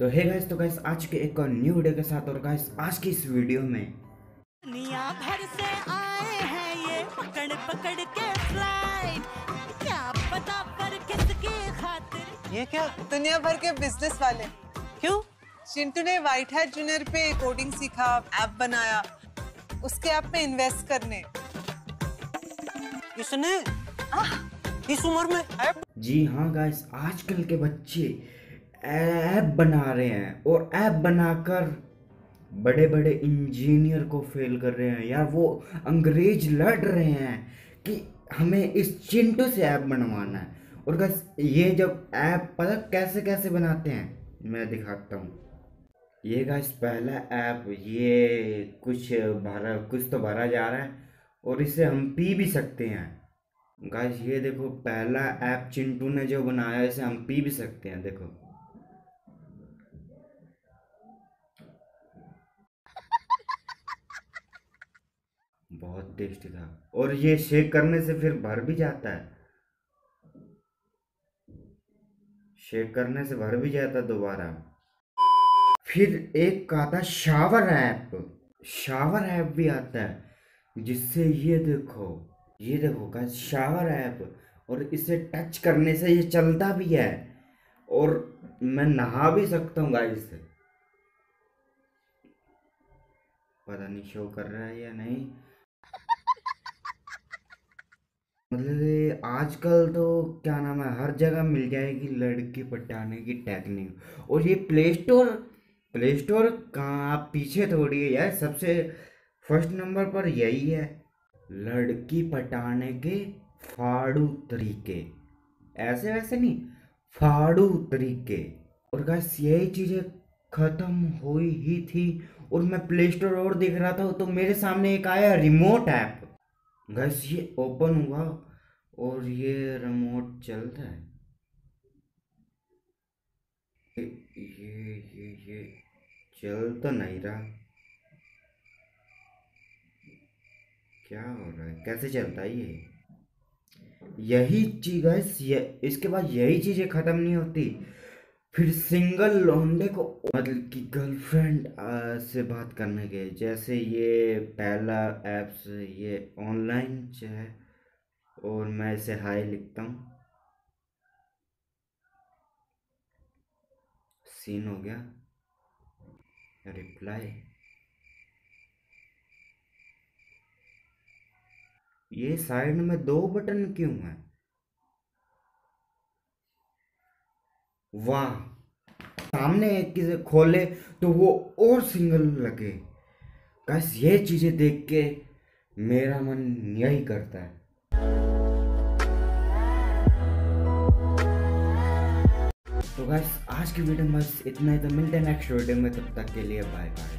तो hey guys, तो guys आज के एक न्यू वीडियो के साथ, और गाइस आज की इस वीडियो में दुनिया भर से आए हैं ये पकड़ पकड़ के फ्लाइट, क्या पता पर किसकी खातिर। ये क्या दुनिया भर के बिजनेस वाले, क्यों? चिंटू ने व्हाइट हैट जूनियर पे कोडिंग सीखा, ऐप बनाया, उसके ऐप में इन्वेस्ट करने। इसने इस उम्र में? जी हाँ गाइस, आजकल के बच्चे ऐप बना रहे हैं और ऐप बनाकर बड़े बड़े इंजीनियर को फेल कर रहे हैं। यार वो अंग्रेज लड़ रहे हैं कि हमें इस चिंटू से ऐप बनवाना है। और गाइस ये जब ऐप पता कैसे कैसे बनाते हैं मैं दिखाता हूँ। ये गाइस पहला ऐप, ये कुछ तो भरा जा रहा है और इसे हम पी भी सकते हैं। गाइस ये देखो, पहला ऐप चिंटू ने जो बनाया इसे हम पी भी सकते हैं। देखो बहुत टेस्टी था, और ये शेक करने से फिर भर भी जाता है, शेक करने से भर भी जाता दोबारा। फिर एक का आता शावर ऐप, शावर ऐप भी आता है जिससे ये देखो गाइस शावर ऐप, और इसे टच करने से ये चलता भी है और मैं नहा भी सकता हूँ गाइस। पता नहीं शो कर रहा है या नहीं, मतलब आजकल तो क्या नाम है, हर जगह मिल जाएगी लड़की पटाने की टेक्निक। और ये प्ले स्टोर कहाँ पीछे थोड़ी है यार, सबसे फर्स्ट नंबर पर यही है। लड़की पटाने के फाड़ू तरीके, ऐसे वैसे नहीं, फाड़ू तरीके। और गाइस यही चीज़ें ख़त्म हुई ही थी, और मैं प्ले स्टोर और देख रहा था तो मेरे सामने एक आया रिमोट ऐप। गाइस ये ओपन हुआ और ये रिमोट चलता है। ये चल तो नहीं रहा, क्या हो रहा है, कैसे चलता है ये? यही चीज गाइस, इसके बाद यही चीजें खत्म नहीं होती। फिर सिंगल लौंडे को, मतलब कि गर्लफ्रेंड से बात करने के, जैसे ये पहला ऐप्स, ये ऑनलाइन है और मैं इसे हाई लिखता हूँ। सीन हो गया, रिप्लाई। ये साइड में दो बटन क्यों है? वाह, सामने एक किसे खोले तो वो और सिंगल लगे। गाइस ये चीजें देख के मेरा मन यही करता है। तो गाइस आज की वीडियो में बस इतना ही, तो मिलते हैं नेक्स्ट वीडियो में, तब तक के लिए बाय बाय।